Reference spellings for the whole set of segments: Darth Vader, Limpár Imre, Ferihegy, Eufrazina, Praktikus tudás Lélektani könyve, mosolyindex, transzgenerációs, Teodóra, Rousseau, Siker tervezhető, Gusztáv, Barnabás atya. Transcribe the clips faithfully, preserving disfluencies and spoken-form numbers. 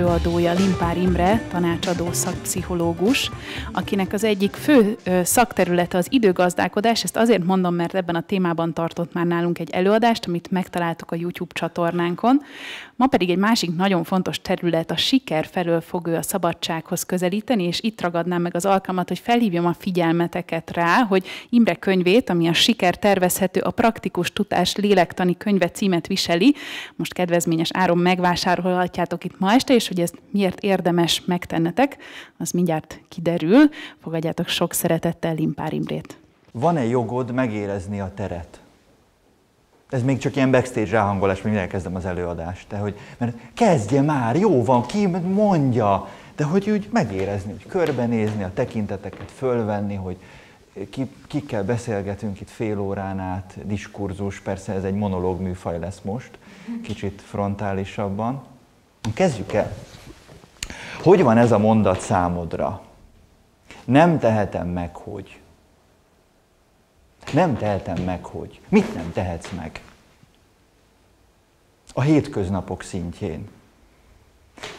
előadója Limpár Imre, tanácsadó szakpszichológus, akinek az egyik fő szakterülete az időgazdálkodás. Ezt azért mondom, mert ebben a témában tartott már nálunk egy előadást, amit megtaláltok a YouTube csatornánkon. Ma pedig egy másik nagyon fontos terület, a siker felől fog ő a szabadsághoz közelíteni, és itt ragadnám meg az alkalmat, hogy felhívjam a figyelmeteket rá, hogy Imre könyvét, ami a Siker tervezhető, a Praktikus tudás Lélektani könyve címet viseli, most kedvezményes áron megvásárolhatjátok itt ma este, és hogy ezt miért érdemes megtennetek, az mindjárt kiderül. Fogadjátok sok szeretettel Limpár Imrét. Van-e jogod megérezni a teret? Ez még csak ilyen backstage ráhangolás, mert elkezdem az előadást. De hogy, mert kezdje már, jó van, ki mondja, de hogy úgy megérezni, hogy körbenézni, a tekinteteket fölvenni, hogy ki, kikkel beszélgetünk itt fél órán át, diskurzus, persze ez egy monológ műfaj lesz most, kicsit frontálisabban. Kezdjük el. Hogy van ez a mondat számodra? Nem tehetem meg, hogy... Nem tehetem meg, hogy. Mit nem tehetsz meg? A hétköznapok szintjén.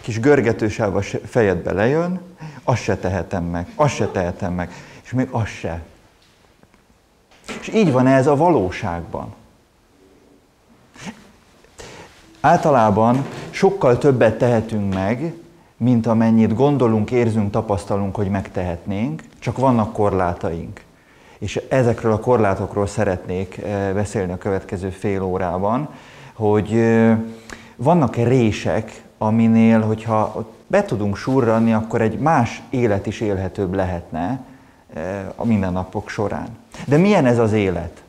Kis görgetősáv a fejedbe lejön, azt se tehetem meg, azt se tehetem meg, és még azt se. És így van ez a valóságban. Általában sokkal többet tehetünk meg, mint amennyit gondolunk, érzünk, tapasztalunk, hogy megtehetnénk, csak vannak korlátaink. És ezekről a korlátokról szeretnék beszélni a következő fél órában, hogy vannak rések, aminél, hogyha be tudunk surranni, akkor egy más élet is élhetőbb lehetne a mindennapok során. De milyen ez az élet?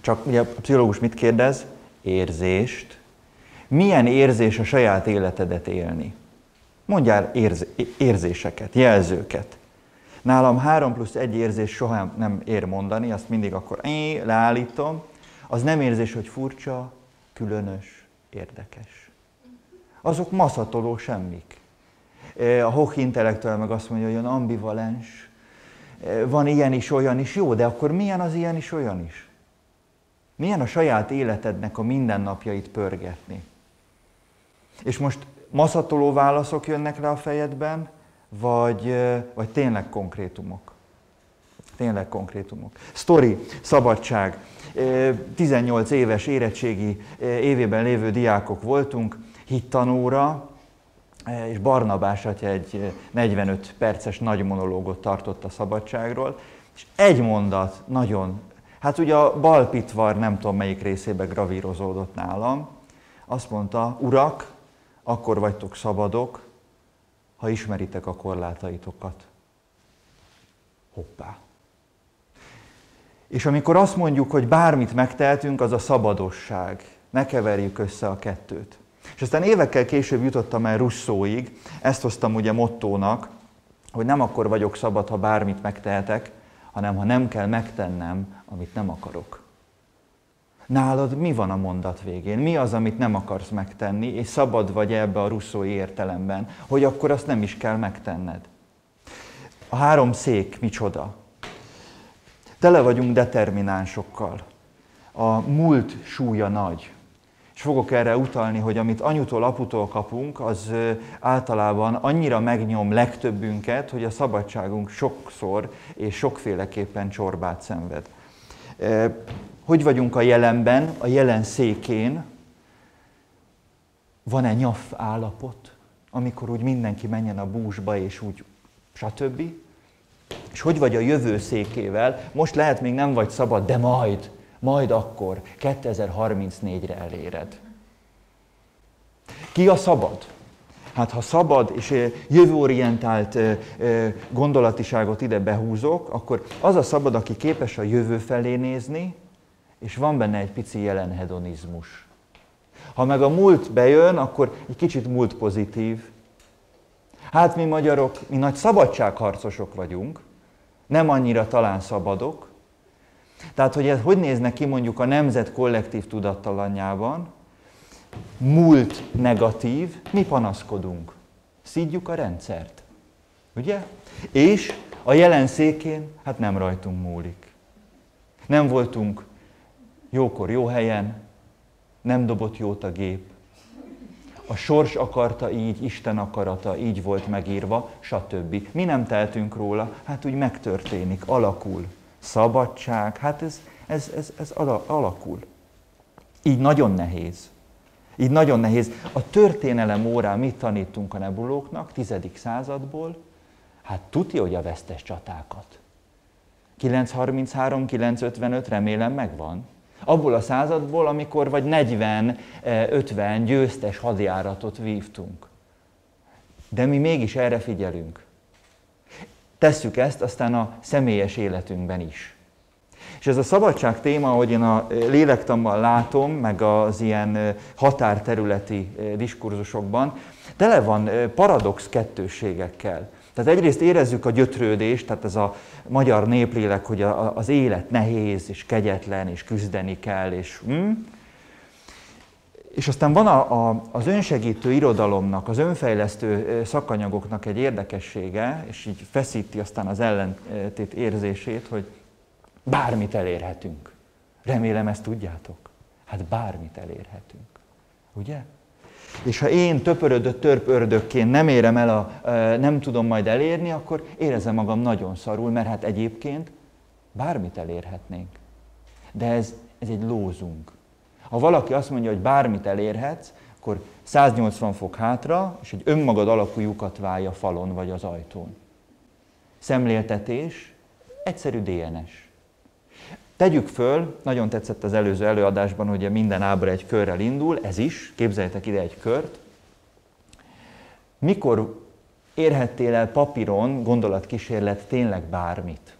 Csak ugye a pszichológus mit kérdez? Érzést. Milyen érzés a saját életedet élni? Mondjál érz- érzéseket, jelzőket. Nálam három plusz egy érzés soha nem ér mondani, azt mindig akkor én leállítom. Az nem érzés, hogy furcsa, különös, érdekes. Azok maszatoló semmik. A hoch intellektuál meg azt mondja, hogy olyan ambivalens, van ilyen is, olyan is, jó, de akkor milyen az ilyen is, olyan is? Milyen a saját életednek a mindennapjait pörgetni? És most maszatoló válaszok jönnek le a fejedben, Vagy, vagy tényleg konkrétumok. Tényleg konkrétumok. Sztori, szabadság. tizennyolc éves érettségi évében lévő diákok voltunk, hittanóra, és Barnabás atya egy negyvenöt perces nagy monológot tartott a szabadságról, és egy mondat nagyon, hát ugye a balpitvar nem tudom melyik részébe gravírozódott nálam, azt mondta, urak, akkor vagytok szabadok, ha ismeritek a korlátaitokat. Hoppá! És amikor azt mondjuk, hogy bármit megtehetünk, az a szabadosság. Ne keverjük össze a kettőt. És aztán évekkel később jutottam el Rousseauig, ezt hoztam ugye mottónak, hogy nem akkor vagyok szabad, ha bármit megtehetek, hanem ha nem kell megtennem, amit nem akarok. Nálad mi van a mondat végén? Mi az, amit nem akarsz megtenni, és szabad vagy ebbe a Rousseau-i értelemben, hogy akkor azt nem is kell megtenned? A három szék micsoda? Tele vagyunk determinánsokkal. A múlt súlya nagy. És fogok erre utalni, hogy amit anyutól, aputól kapunk, az általában annyira megnyom legtöbbünket, hogy a szabadságunk sokszor és sokféleképpen csorbát szenved. Hogy vagyunk a jelenben, a jelen székén? Van-e nyaf állapot, amikor úgy mindenki menjen a búzsba, és úgy stb.? És hogy vagy a jövő székével? Most lehet még nem vagy szabad, de majd, majd akkor, kétezer-harmincnégyre eléred. Ki a szabad? Hát ha szabad és jövőorientált gondolatiságot ide behúzok, akkor az a szabad, aki képes a jövő felé nézni, és van benne egy pici jelen hedonizmus. Ha meg a múlt bejön, akkor egy kicsit múlt pozitív. Hát mi magyarok, mi nagy szabadságharcosok vagyunk, nem annyira talán szabadok. Tehát, hogy ez hogy nézne ki mondjuk a nemzet kollektív tudattalanjában? Múlt negatív, mi panaszkodunk. Szídjuk a rendszert, ugye? És a jelen székén, hát nem rajtunk múlik. Nem voltunk jókor jó helyen, nem dobott jót a gép. a sors akarta így, Isten akarata, így volt megírva, stb. Mi nem tehetünk róla, hát úgy megtörténik, alakul. Szabadság, hát ez, ez, ez, ez alakul. Így nagyon nehéz. Így nagyon nehéz. A történelem órán mit tanítunk a nebulóknak, tizedik századból? Hát tudja, hogy a vesztes csatákat. kilencszázharminchárom kilencszázötvenöt remélem megvan. Abból a századból, amikor vagy negyven ötven győztes hadjáratot vívtunk. De mi mégis erre figyelünk. Tesszük ezt aztán a személyes életünkben is. És ez a szabadság téma, ahogy én a lélektanban látom, meg az ilyen határterületi diskurzusokban, tele van paradox kettősségekkel. Tehát egyrészt érezzük a gyötrődést, tehát ez a magyar néplélek, hogy az élet nehéz, és kegyetlen, és küzdeni kell, és... Hm? És aztán van a, a, az önsegítő irodalomnak, az önfejlesztő szakanyagoknak egy érdekessége, és így feszíti aztán az ellentét érzését, hogy bármit elérhetünk. Remélem, ezt tudjátok. Hát bármit elérhetünk. Ugye? És ha én töpörödött törpördökként nem érem el, a, nem tudom majd elérni, akkor érezem magam nagyon szarul, mert hát egyébként bármit elérhetnénk. De ez, ez egy lózunk. Ha valaki azt mondja, hogy bármit elérhetsz, akkor száznyolcvan fok hátra, és egy önmagad alakú lyukat válja a falon vagy az ajtón. Szemléltetés, egyszerű dé en es. Tegyük föl, nagyon tetszett az előző előadásban, hogy minden ábra egy körrel indul, ez is, képzeljétek ide egy kört. Mikor érhettél el papíron, gondolatkísérlet, tényleg bármit?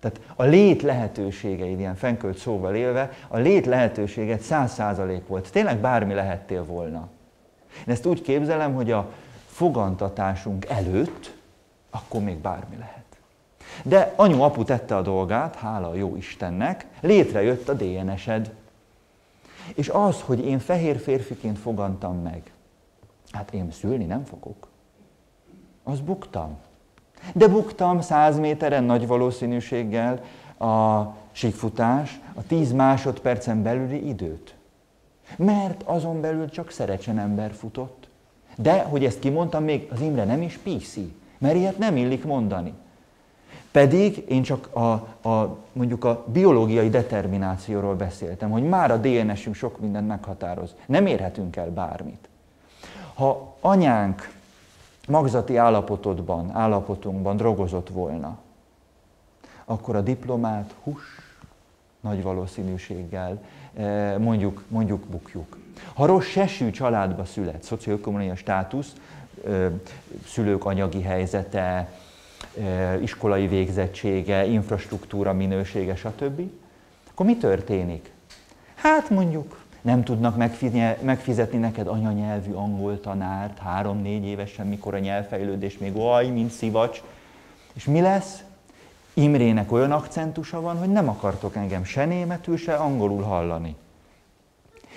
Tehát a lét lehetőségeid, ilyen fenkölt szóval élve, a lét lehetőséged száz százalék volt. Tényleg bármi lehettél volna. Én ezt úgy képzelem, hogy a fogantatásunk előtt, akkor még bármi lehet. De anyu, apu tette a dolgát, hála a jó Istennek, létrejött a dé en esed. És az, hogy én fehér férfiként fogantam meg, hát én szülni nem fogok. Az buktam. De buktam száz méteren nagy valószínűséggel a síkfutás, a tíz másodpercen belüli időt. Mert azon belül csak szerecsen ember futott. De, hogy ezt kimondtam, még az Imre nem is piszi, mert ilyet nem illik mondani. Pedig én csak a, a, mondjuk a biológiai determinációról beszéltem, hogy már a dé en esünk sok mindent meghatároz. Nem érhetünk el bármit. Ha anyánk magzati állapotodban, állapotunkban drogozott volna, akkor a diplomát hús, nagy valószínűséggel mondjuk, mondjuk bukjuk. Ha rossz sesű családba szület, szocioökonomiai státusz, szülők anyagi helyzete, iskolai végzettsége, infrastruktúra minősége, stb. Akkor mi történik? Hát mondjuk nem tudnak megfizetni neked anyanyelvű angol tanárt, három-négy évesen, mikor a nyelvfejlődés még oly, mint szivacs. És mi lesz? Imrének olyan akcentusa van, hogy nem akartok engem se németül, se angolul hallani.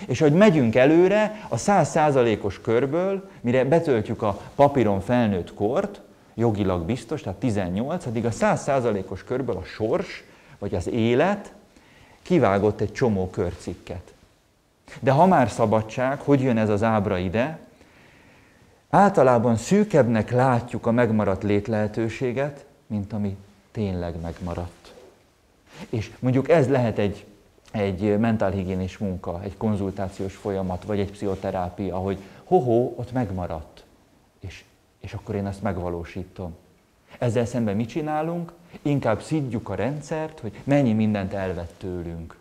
És ahogy megyünk előre, a száz százalékos körből, mire betöltjük a papíron felnőtt kort, jogilag biztos, tehát tizennyolc, addig a száz százalékos körből a sors, vagy az élet kivágott egy csomó körcikket. De ha már szabadság, hogy jön ez az ábra ide? Általában szűkebbnek látjuk a megmaradt létlehetőséget, mint ami tényleg megmaradt. És mondjuk ez lehet egy, egy mentálhigiénés munka, egy konzultációs folyamat, vagy egy pszichoterápia, hogy hoho, ott megmaradt. És és akkor én ezt megvalósítom. Ezzel szemben mit csinálunk? Inkább szidjuk a rendszert, hogy mennyi mindent elvett tőlünk.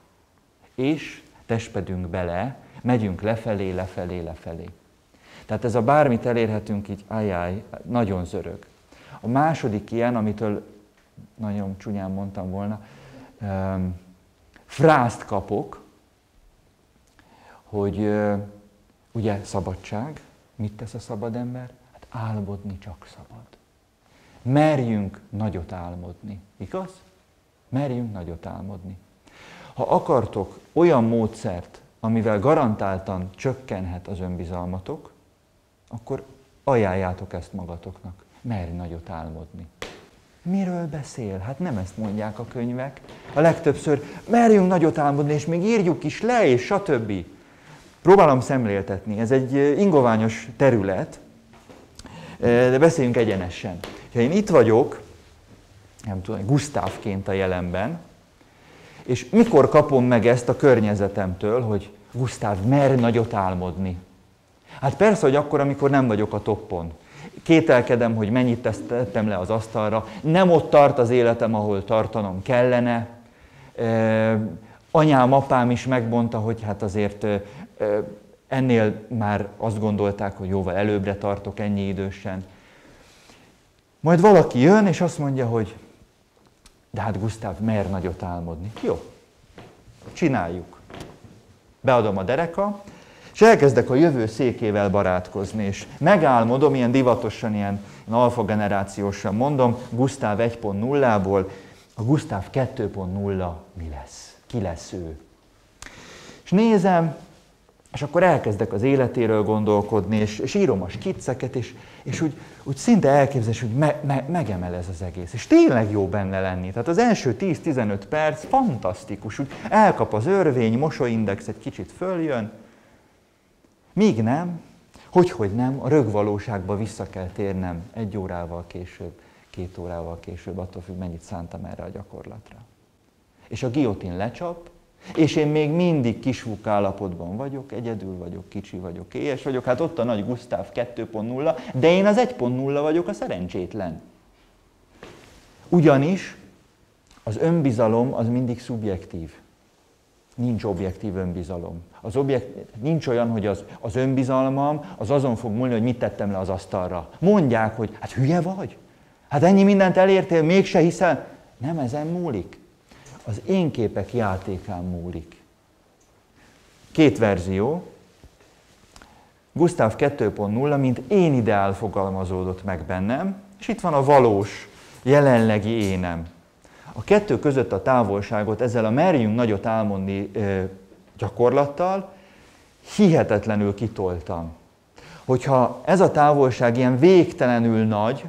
És tespedünk bele, megyünk lefelé, lefelé, lefelé. Tehát ez a bármit elérhetünk így, ajjaj, nagyon zörög. A második ilyen, amitől nagyon csúnyán mondtam volna, um, frászt kapok, hogy uh, ugye szabadság, mit tesz a szabad ember? Álmodni csak szabad. Merjünk nagyot álmodni. Igaz? Merjünk nagyot álmodni. Ha akartok olyan módszert, amivel garantáltan csökkenhet az önbizalmatok, akkor ajánljátok ezt magatoknak. Merj nagyot álmodni. Miről beszél? Hát nem ezt mondják a könyvek. A legtöbbször merjünk nagyot álmodni, és még írjuk is le, és stb. Próbálom szemléltetni. Ez egy ingoványos terület, de beszéljünk egyenesen. Ha én itt vagyok, nem tudom, Gusztávként a jelenben, és mikor kapom meg ezt a környezetemtől, hogy Gusztáv, merj nagyot álmodni? Hát persze, hogy akkor, amikor nem vagyok a toppon. Kételkedem, hogy mennyit tettem le az asztalra, nem ott tart az életem, ahol tartanom kellene. Anyám, apám is megmondta, hogy hát azért ennél már azt gondolták, hogy jóval előbbre tartok ennyi idősen. Majd valaki jön, és azt mondja, hogy de hát Gusztáv, mer nagyot álmodni. Jó, csináljuk. Beadom a dereka, és elkezdek a jövő székével barátkozni, és megálmodom, ilyen divatosan, ilyen alfagenerációsan mondom, Gusztáv egy pont nullából, a Gusztáv kettő pont nulla mi lesz? Ki lesz ő? És nézem, és akkor elkezdek az életéről gondolkodni, és, és írom a skicceket, és, és úgy, úgy szinte elképzelés, hogy me, me, megemel ez az egész. És tényleg jó benne lenni. Tehát az első tíz-tizenöt perc fantasztikus. Úgy elkap az örvény, mosolyindex egy kicsit följön. Míg nem, hogyhogy nem, a rögvalóságba vissza kell térnem egy órával később, két órával később, attól függ, mennyit szántam erre a gyakorlatra. És a guillotine lecsap, és én még mindig kisvuk állapotban vagyok, egyedül vagyok, kicsi vagyok, éhes vagyok, hát ott a nagy Gusztáv kettő pont nulla, de én az egy pont nulla vagyok, a szerencsétlen. Ugyanis az önbizalom az mindig szubjektív. Nincs objektív önbizalom. Az objekt, nincs olyan, hogy az, az önbizalmam az azon fog múlni, hogy mit tettem le az asztalra. Mondják, hogy hát hülye vagy? Hát ennyi mindent elértél, mégse hiszel? Nem ezen múlik. Az én képek játékán múlik. Két verzió. Gusztáv kettő pont nulla, mint én ideál fogalmazódott meg bennem, és itt van a valós, jelenlegi énem. A kettő között a távolságot ezzel a merjünk nagyot álmodni gyakorlattal hihetetlenül kitoltam. Hogyha ez a távolság ilyen végtelenül nagy,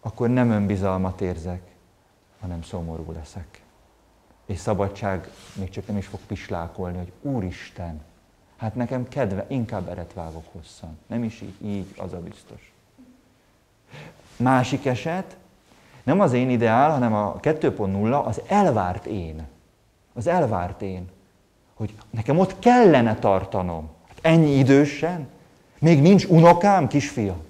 akkor nem önbizalmat érzek, hanem szomorú leszek. És szabadság még csak nem is fog pislákolni, hogy Úristen, hát nekem kedve, inkább eret vágok hosszan. Nem is így, így, az a biztos. Másik eset, nem az én ideál, hanem a kettő pont nulla, az elvárt én. Az elvárt én. Hogy nekem ott kellene tartanom. Hát ennyi idősen? Még nincs unokám, kisfiam?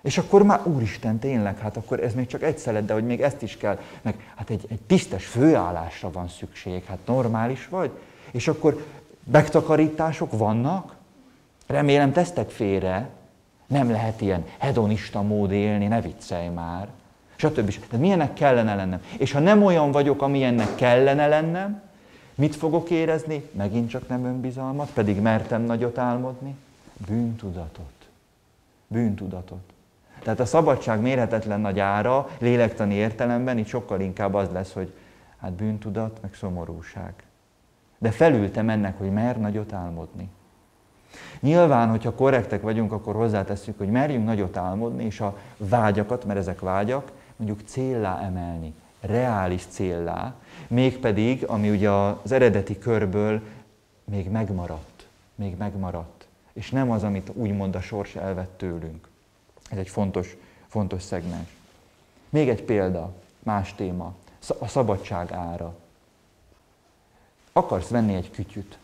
És akkor már, Úristen, tényleg, hát akkor ez még csak egy szelet, de hogy még ezt is kell. Meg, hát egy, egy tisztes főállásra van szükség, hát normális vagy. És akkor megtakarítások vannak? Remélem tesztek félre. Nem lehet ilyen hedonista mód élni, ne viccelj már. Stb. Tehát milyennek kellene lennem? És ha nem olyan vagyok, amilyennek kellene lennem, mit fogok érezni? Megint csak nem önbizalmat, pedig mertem nagyot álmodni. Bűntudatot. Bűntudatot. Tehát a szabadság mérhetetlen nagy ára, lélektani értelemben itt sokkal inkább az lesz, hogy hát bűntudat, meg szomorúság. De felültem ennek, hogy mer nagyot álmodni. Nyilván, hogyha korrektek vagyunk, akkor hozzátesszük, hogy merjünk nagyot álmodni, és a vágyakat, mert ezek vágyak, mondjuk céllá emelni, reális céllá, mégpedig, ami ugye az eredeti körből még megmaradt, még megmaradt, és nem az, amit úgymond a sors elvett tőlünk. Ez egy fontos, fontos szegmens. Még egy példa, más téma, a szabadság ára. Akarsz venni egy kütyüt.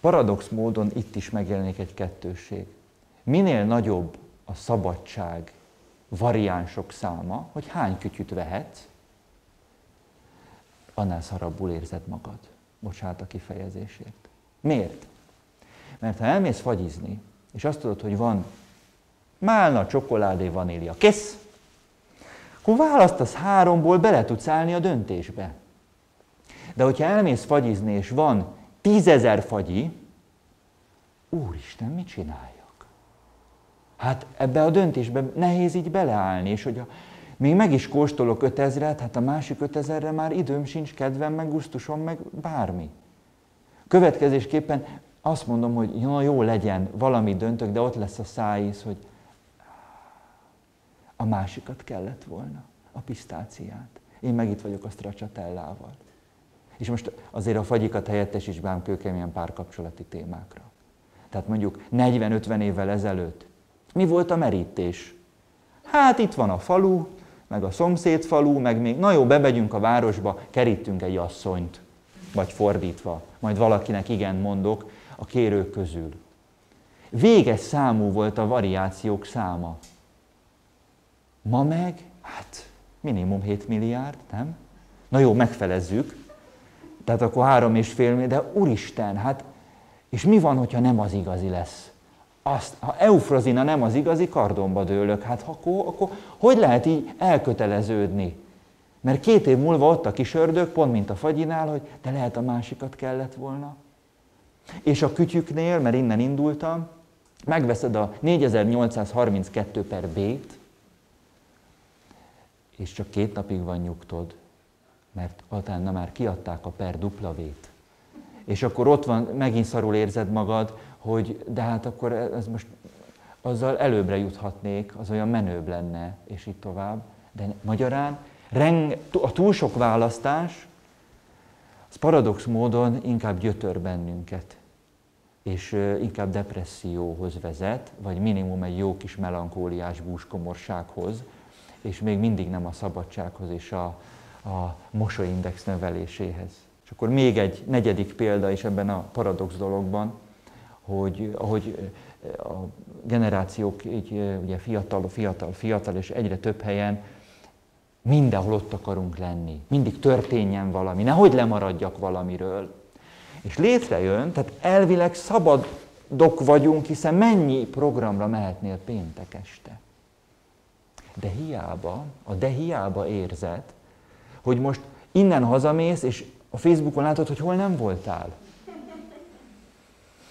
Paradox módon itt is megjelenik egy kettősség. Minél nagyobb a szabadság variánsok száma, hogy hány kütyüt vehetsz, annál szarabbul érzed magad. Bocsánat a kifejezésért. Miért? Mert ha elmész fagyizni, és azt tudod, hogy van málna, csokoládé, vanília, kész, akkor választasz háromból, bele tudsz állni a döntésbe. De hogyha elmész fagyizni, és van tízezer fagyi, Úristen, mit csináljak? Hát ebbe a döntésbe nehéz így beleállni, és hogy a, még meg is kóstolok ötezret, hát a másik ötezerre már időm sincs, kedvem, meg gusztusom, meg bármi. Következésképpen azt mondom, hogy na jó legyen, valamit döntök, de ott lesz a szájíz, hogy a másikat kellett volna, a pisztáciát. Én meg itt vagyok a stracciatellával. És most azért a fagyikat helyettesíts bám kőkeményen párkapcsolati témákra. Tehát mondjuk negyven-ötven évvel ezelőtt mi volt a merítés? Hát itt van a falu, meg a szomszéd falu, meg még, na jó, bemegyünk a városba, kerítünk egy asszonyt, vagy fordítva, majd valakinek igen mondok a kérők közül. Véges számú volt a variációk száma. Ma meg, hát minimum hét milliárd, nem? Na jó, megfelezzük, tehát akkor három és fél milliárd, de úristen, hát, és mi van, hogyha nem az igazi lesz? Azt, ha Eufrazina nem az igazi, kardomba dőlök, hát akkor, akkor hogy lehet így elköteleződni? Mert két év múlva ott a kis ördög, pont mint a fagyinál, hogy de lehet a másikat kellett volna. És a kütyüknél, mert innen indultam, megveszed a négyezer-nyolcszázharminckettő per B-t, és csak két napig van nyugtod, mert utána már kiadták a per duplavét. És akkor ott van, megint szarul érzed magad, hogy de hát akkor ez most azzal előbbre juthatnék, az olyan menőbb lenne, és így tovább. De magyarán a túl sok választás, az paradox módon inkább gyötör bennünket, és inkább depresszióhoz vezet, vagy minimum egy jó kis melankóliás búskomorsághoz, és még mindig nem a szabadsághoz és a, a mosolyindex növeléséhez. És akkor még egy negyedik példa is ebben a paradox dologban, hogy ahogy a generációk így ugye fiatal, fiatal, fiatal, és egyre több helyen mindenhol ott akarunk lenni. Mindig történjen valami, nehogy lemaradjak valamiről. És létrejön, tehát elvileg szabadok vagyunk, hiszen mennyi programra mehetnél péntek este. De hiába, a de hiába érzed, hogy most innen hazamész, és a Facebookon látod, hogy hol nem voltál.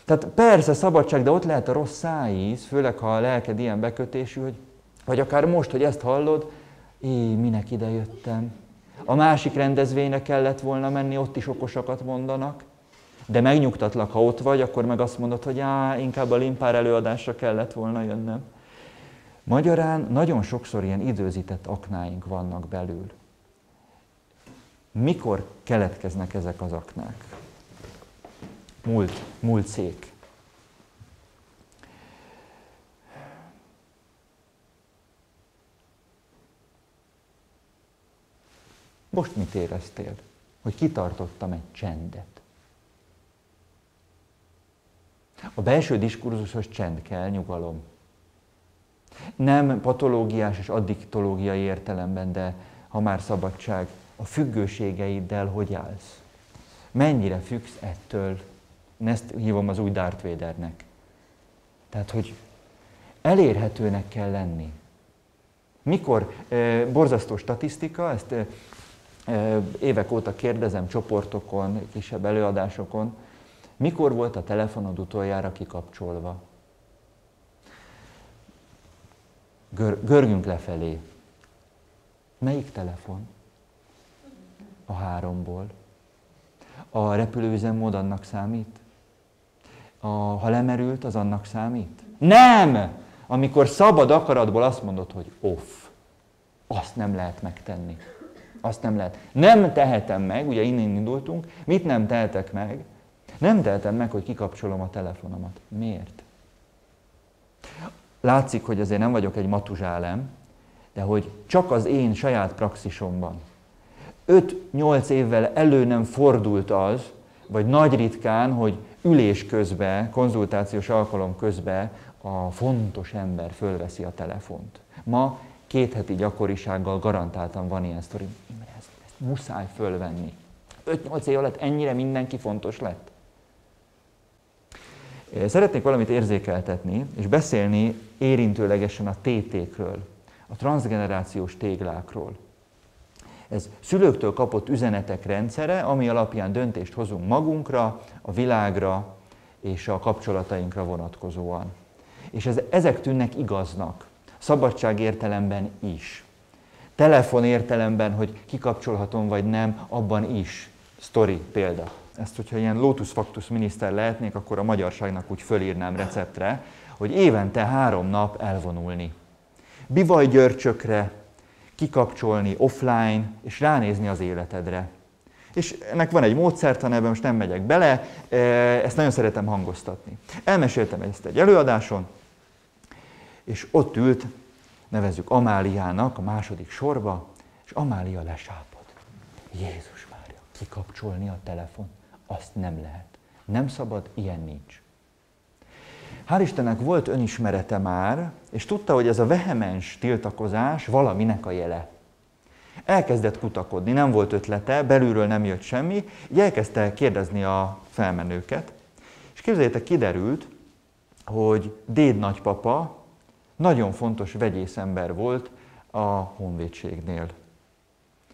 Tehát persze szabadság, de ott lehet a rossz szájíz, főleg ha a lelked ilyen bekötésű, hogy, vagy akár most, hogy ezt hallod, éj, minek ide jöttem. A másik rendezvényre kellett volna menni, ott is okosakat mondanak, de megnyugtatlak, ha ott vagy, akkor meg azt mondod, hogy á, inkább a Limpár előadásra kellett volna jönnöm. Magyarán nagyon sokszor ilyen időzített aknáink vannak belül. Mikor keletkeznek ezek az aknák? Múlt, múlt szék. Most mit éreztél? Hogy kitartottam egy csendet. A belső diskurzushoz csend kell, nyugalom. Nem patológiás és addiktológiai értelemben, de ha már szabadság, a függőségeiddel hogy állsz? Mennyire függsz ettől? Én ezt hívom az új Darth Vadernek. Tehát, hogy elérhetőnek kell lenni. Mikor? E, borzasztó statisztika, ezt e, e, évek óta kérdezem csoportokon, kisebb előadásokon. Mikor volt a telefonod utoljára kikapcsolva? Gör, görgünk lefelé. Melyik telefon? A háromból. A repülőüzemmód annak számít? A, ha lemerült, az annak számít? Nem! Amikor szabad akaratból azt mondod, hogy off. Azt nem lehet megtenni. Azt nem lehet. Nem tehetem meg, ugye innen indultunk, mit nem tehetek meg? Nem tehetem meg, hogy kikapcsolom a telefonomat. Miért? Látszik, hogy azért nem vagyok egy matuzsálem, de hogy csak az én saját praxisomban öt-nyolc évvel elő nem fordult az, vagy nagy ritkán, hogy ülés közben, konzultációs alkalom közben a fontos ember fölveszi a telefont. Ma két heti gyakorisággal garantáltan van ilyen sztori. Imre, ezt, ezt muszáj fölvenni. öt-nyolc év alatt ennyire mindenki fontos lett. Szeretnék valamit érzékeltetni, és beszélni érintőlegesen a tétékről, a transzgenerációs téglákról. Ez szülőktől kapott üzenetek rendszere, ami alapján döntést hozunk magunkra, a világra és a kapcsolatainkra vonatkozóan. És ez, ezek tűnnek igaznak, szabadság értelemben is. Telefon értelemben, hogy kikapcsolhatom vagy nem, abban is. Sztori példa. Ezt, hogyha ilyen lótusz-faktusz miniszter lehetnék, akkor a magyarságnak úgy fölírnám receptre, hogy évente három nap elvonulni. Bivaj-györcsökre, kikapcsolni offline, és ránézni az életedre. és ennek van egy módszertana, ebben most nem megyek bele, ezt nagyon szeretem hangoztatni. Elmeséltem ezt egy előadáson, és ott ült, nevezzük Amáliának a második sorba, és Amália lesápad. Jézus Mária, kikapcsolni a telefon, azt nem lehet. Nem szabad, ilyen nincs. Hál' Istennek volt önismerete már, és tudta, hogy ez a vehemens tiltakozás valaminek a jele. Elkezdett kutakodni, nem volt ötlete, belülről nem jött semmi, így elkezdte kérdezni a felmenőket. És képzeljétek, kiderült, hogy déd nagypapa nagyon fontos vegyészember volt a honvédségnél.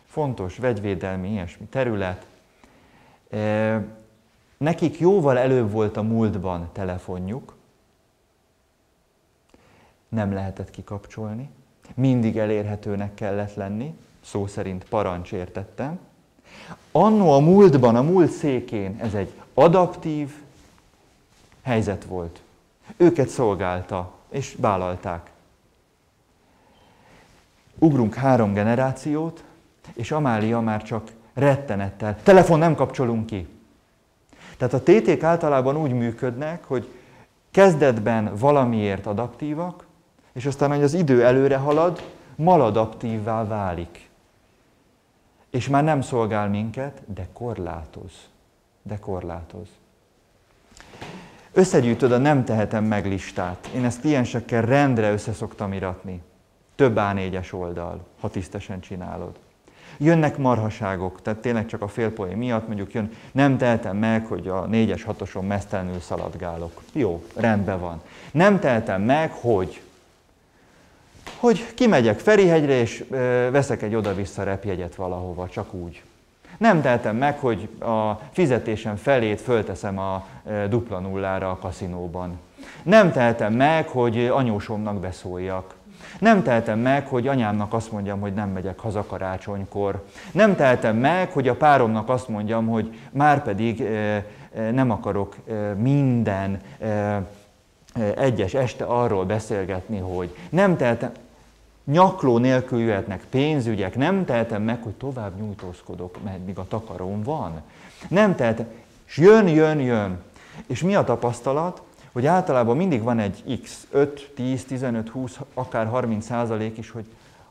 Fontos vegyvédelmi, ilyesmi terület. Nekik jóval előbb volt a múltban telefonjuk, nem lehetett kikapcsolni, mindig elérhetőnek kellett lenni, szó szerint parancs értettem. Annó a múltban, a múlt székén ez egy adaptív helyzet volt. Őket szolgálta, és vállalták. Ugrunk három generációt, és Amália már csak rettenettel. Telefon nem kapcsolunk ki. Tehát a téték általában úgy működnek, hogy kezdetben valamiért adaptívak, és aztán, hogy az idő előre halad, maladaptívvá válik. És már nem szolgál minket, de korlátoz. De korlátoz. Összegyűjtöd a nem tehetem meg listát. Én ezt kliensekkel rendre össze szoktam iratni. Több á négyes oldal, ha tisztesen csinálod. Jönnek marhaságok, tehát tényleg csak a félpoén miatt mondjuk jön, nem tehetem meg, hogy a négyes hatoson mesztelenül szaladgálok. Jó, rendben van. Nem tehetem meg, hogy... hogy kimegyek Ferihegyre, és veszek egy oda-vissza repjegyet valahova, csak úgy. Nem tehetem meg, hogy a fizetésem felét fölteszem a dupla nullára a kaszinóban. Nem tehetem meg, hogy anyósomnak beszóljak. Nem tehetem meg, hogy anyámnak azt mondjam, hogy nem megyek haza karácsonykor. Nem tehetem meg, hogy a páromnak azt mondjam, hogy már pedig nem akarok minden egyes este arról beszélgetni, hogy nem tehetem... Nyakló nélkül jöhetnek pénzügyek, nem tehetem meg, hogy tovább nyújtózkodok, mert még a takaróm van. Nem tehetem, és jön, jön, jön. És mi a tapasztalat? Hogy általában mindig van egy x, öt, tíz, tizenöt, húsz, akár harminc százalék is, hogy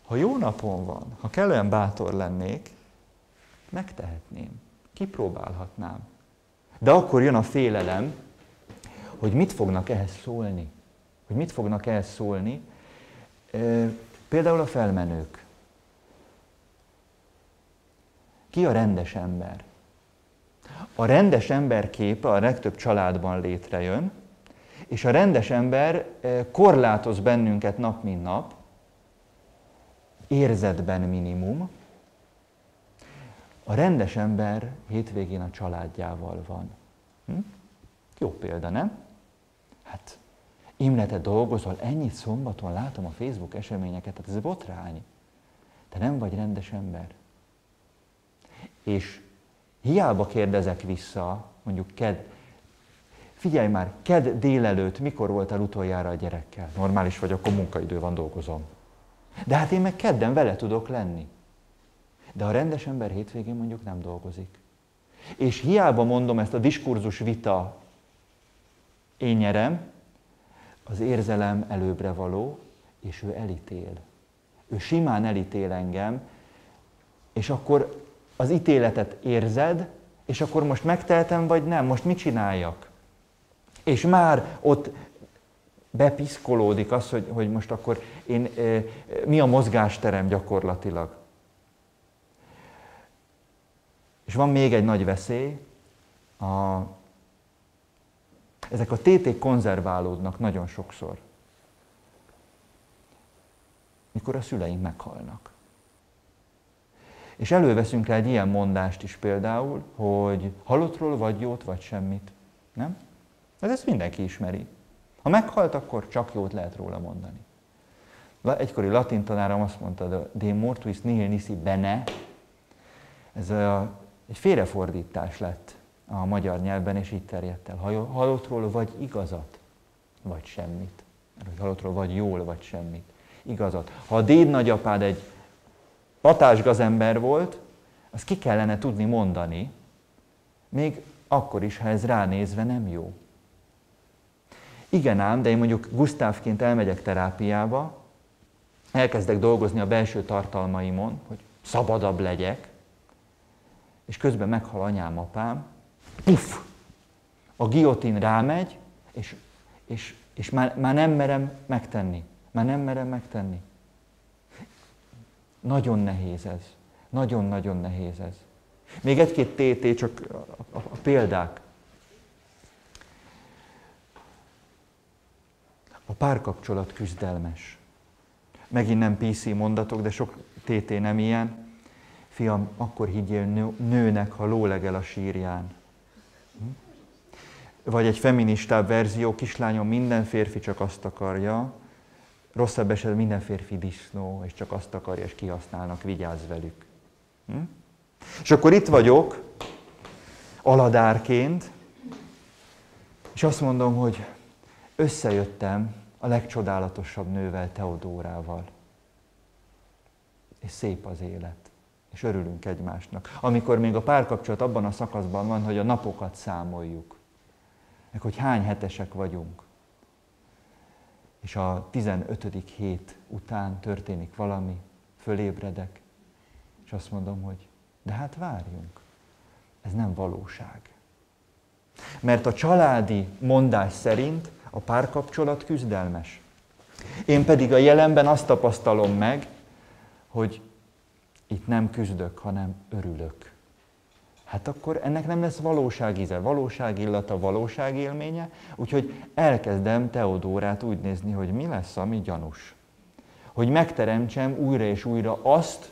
ha jó napon van, ha kellően bátor lennék, megtehetném, kipróbálhatnám. De akkor jön a félelem, hogy mit fognak ehhez szólni. Hogy mit fognak ehhez szólni, például a felmenők. Ki a rendes ember? A rendes ember képe a legtöbb családban létrejön, és a rendes ember korlátoz bennünket nap, mint nap, érzetben minimum. A rendes ember hétvégén a családjával van. Hm? Jó példa, nem? Hát, Imre, te dolgozol, ennyit szombaton látom a Facebook eseményeket, tehát ez botrány. Te nem vagy rendes ember. És hiába kérdezek vissza, mondjuk kedd, figyelj már, kedd délelőtt, mikor voltál utoljára a gyerekkel? Normális vagy, akkor munkaidő van, dolgozom. De hát én meg kedden vele tudok lenni. De a rendes ember hétvégén mondjuk nem dolgozik. És hiába mondom ezt a diskurzus vita, én nyerem, az érzelem előbbre való, és ő elítél. Ő simán elítél engem, és akkor az ítéletet érzed, és akkor most megtehetem, vagy nem, most mit csináljak? És már ott bepiszkolódik az, hogy, hogy most akkor én, mi a mozgásterem gyakorlatilag. És van még egy nagy veszély, a ezek a téték konzerválódnak nagyon sokszor, mikor a szüleink meghalnak. És előveszünk rá egy ilyen mondást is például, hogy halottról vagy jót, vagy semmit. Nem? Ez ezt mindenki ismeri. Ha meghalt, akkor csak jót lehet róla mondani. Egykori latin tanárom azt mondta, de mortuis nihil nisi bene, ez a, egy félrefordítás lett a magyar nyelvben, és így terjedt el. Ha halottról vagy igazat, vagy semmit. Mert halottról vagy jól, vagy semmit. Igazat. Ha a dédnagyapád egy patásgazember volt, azt ki kellene tudni mondani, még akkor is, ha ez ránézve nem jó. Igen ám, de én mondjuk Gusztávként elmegyek terápiába, elkezdek dolgozni a belső tartalmaimon, hogy szabadabb legyek, és közben meghal anyám, apám, puff! A giotin rámegy, és, és, és már, már nem merem megtenni. Már nem merem megtenni. Nagyon nehéz ez. Nagyon-nagyon nehéz ez. Még egy-két tété, csak a, a, a példák. A párkapcsolat küzdelmes. Megint nem pé cé mondatok, de sok tété nem ilyen. Fiam, akkor higgyél nő, nőnek, ha lólegel a sírján. Vagy egy feministább verzió, kislányom, minden férfi csak azt akarja, rosszabb esetben minden férfi disznó, és csak azt akarja, és kihasználnak, vigyázz velük. Hm? És akkor itt vagyok, aladárként, és azt mondom, hogy összejöttem a legcsodálatosabb nővel, Teodórával. És szép az élet, és örülünk egymásnak. Amikor még a párkapcsolat abban a szakaszban van, hogy a napokat számoljuk, meg hogy hány hetesek vagyunk. És a tizenötödik hét után történik valami, fölébredek, és azt mondom, hogy de hát várjunk, ez nem valóság. Mert a családi mondás szerint a párkapcsolat küzdelmes. Én pedig a jelenben azt tapasztalom meg, hogy itt nem küzdök, hanem örülök. Hát akkor ennek nem lesz valóságíze, valóságillata, valóságélménye, úgyhogy elkezdem Teodórát úgy nézni, hogy mi lesz, ami gyanús. Hogy megteremtsem újra és újra azt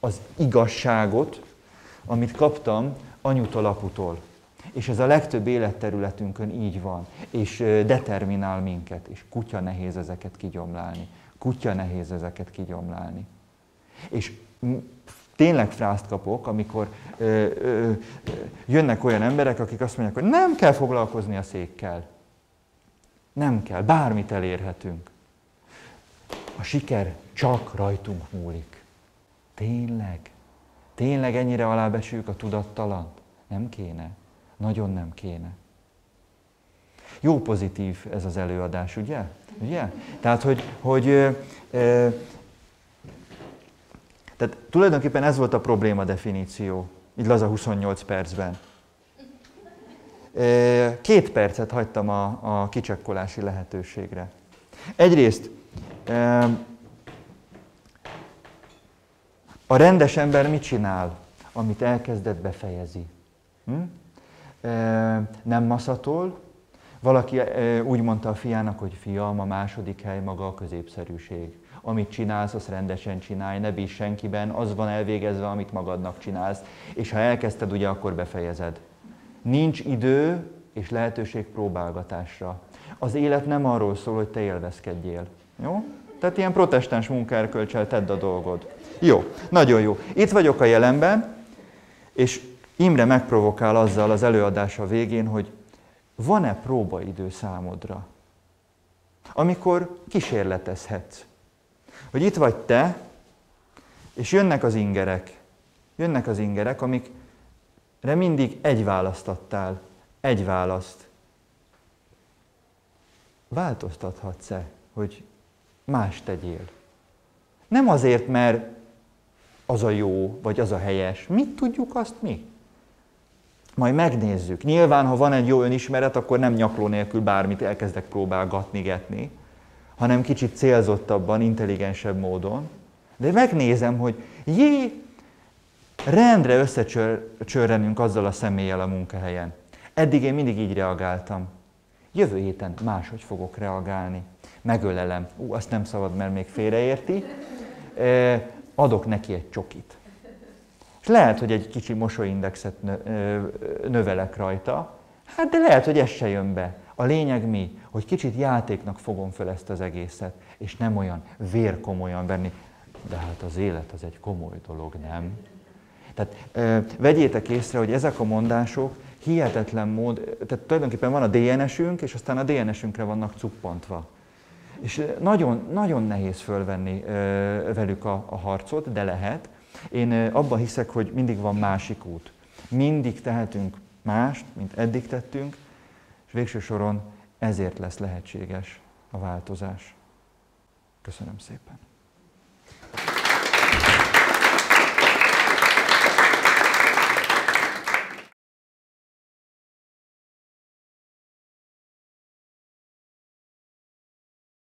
az igazságot, amit kaptam anyutól, aputól. És ez a legtöbb életterületünkön így van, és determinál minket, és kutya nehéz ezeket kigyomlálni. Kutya nehéz ezeket kigyomlálni. És tényleg frázt kapok, amikor ö, ö, jönnek olyan emberek, akik azt mondják, hogy nem kell foglalkozni a székkel. Nem kell, bármit elérhetünk. A siker csak rajtunk múlik. Tényleg? Tényleg ennyire alábecsüljük a tudattalant? Nem kéne. Nagyon nem kéne. Jó pozitív ez az előadás, ugye? Ugye? Tehát, hogy... hogy ö, ö, Tehát tulajdonképpen ez volt a probléma definíció, így laza huszonnyolc percben. Két percet hagytam a, a kicsekkolási lehetőségre. Egyrészt a rendes ember mit csinál, amit elkezdett, befejezi? Hm? Nem maszatol. Valaki úgy mondta a fiának, hogy fiam, a második hely maga a középszerűség. Amit csinálsz, azt rendesen csinálj, ne bízz senkiben, az van elvégezve, amit magadnak csinálsz, és ha elkezdted, ugye, akkor befejezed. Nincs idő és lehetőség próbálgatásra. Az élet nem arról szól, hogy te élvezkedjél. Jó? Tehát ilyen protestáns munkaerkölcsel tedd a dolgod. Jó, nagyon jó. Itt vagyok a jelenben, és Imre megprovokál azzal az előadása végén, hogy van-e próbaidő számodra, amikor kísérletezhetsz? Hogy itt vagy te, és jönnek az ingerek. Jönnek az ingerek, amikre mindig egy választ adtál. Egy választ. Változtathatsz-e, hogy más tegyél? Nem azért, mert az a jó, vagy az a helyes. Mit tudjuk, azt mi? Majd megnézzük. Nyilván, ha van egy jó önismeret, akkor nem nyakló nélkül bármit elkezdek próbálgatni, getni, hanem kicsit célzottabban, intelligensebb módon. De megnézem, hogy jé, rendre összecsörrenünk azzal a személlyel a munkahelyen. Eddig én mindig így reagáltam. Jövő héten máshogy fogok reagálni. Megölelem. Ú, azt nem szabad, mert még félreérti. Adok neki egy csokit. És lehet, hogy egy kicsi mosolyindexet növelek rajta, hát de lehet, hogy ez se jön be. A lényeg mi? Hogy kicsit játéknak fogom fel ezt az egészet, és nem olyan vérkomolyan venni. De hát az élet az egy komoly dolog, nem? Tehát ö, vegyétek észre, hogy ezek a mondások hihetetlen mód, tehát tulajdonképpen van a dé en esünk, és aztán a dé en esünkre vannak cuppantva. És nagyon, nagyon nehéz fölvenni ö, velük a, a harcot, de lehet. Én abban hiszek, hogy mindig van másik út. Mindig tehetünk mást, mint eddig tettünk, és végső soron ezért lesz lehetséges a változás. Köszönöm szépen!